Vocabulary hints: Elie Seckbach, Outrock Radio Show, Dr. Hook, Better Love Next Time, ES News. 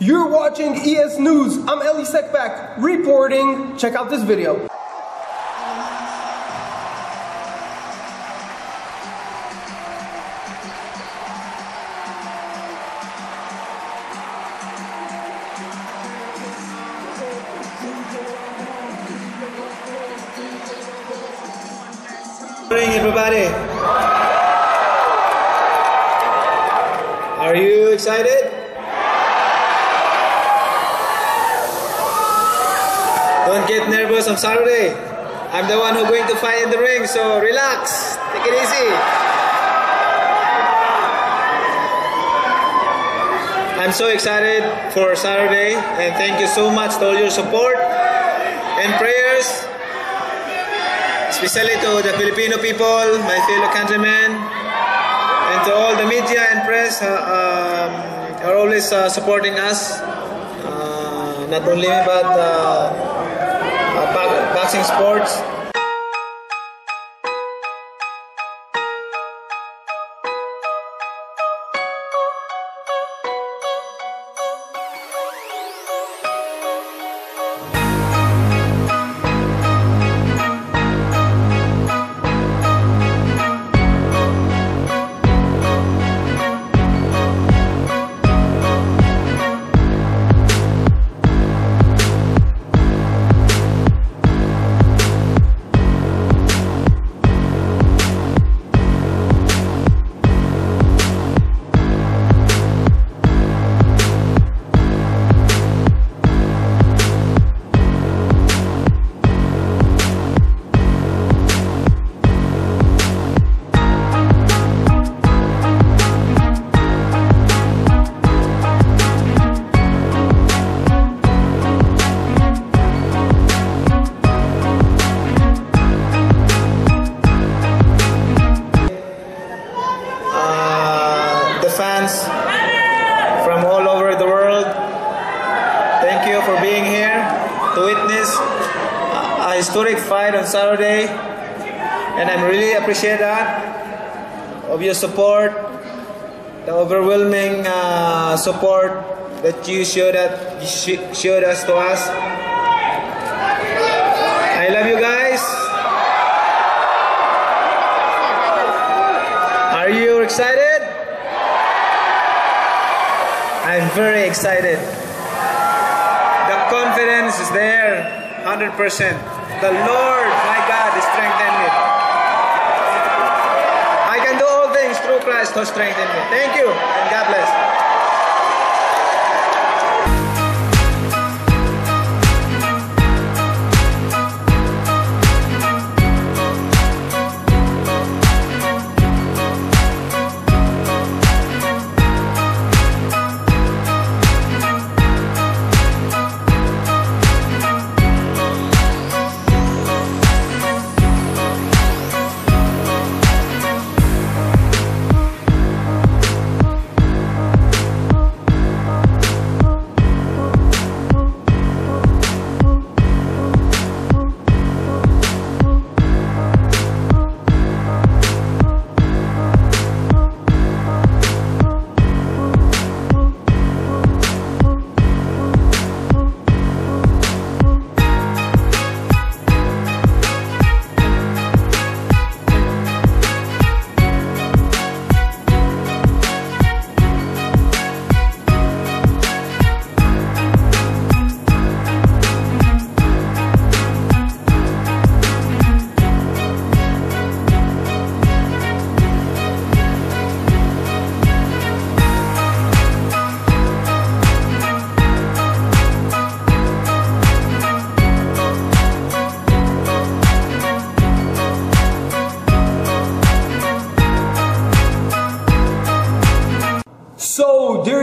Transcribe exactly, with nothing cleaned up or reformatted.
You're watching E S News. I'm Elie Seckbach reporting. Check out this video. Good morning, everybody. Are you excited? Don't get nervous on Saturday. I'm the one who's going to fight in the ring, so relax. Take it easy. I'm so excited for Saturday, and thank you so much for all your support and prayers. Especially to the Filipino people, my fellow countrymen, and to all the media and press uh, um, are always uh, supporting us, uh, not only me but uh, uh, boxing sports. Fans from all over the world, thank you for being here to witness a, a historic fight on Saturday, and I really appreciate that, of your support, the overwhelming uh, support that you showed, at, sh showed us to us. I love you guys. Are you excited? I'm very excited. The confidence is there, one hundred percent. The Lord, my God, is strengthening me. I can do all things through Christ who strengthens me. Thank you, and God bless. So there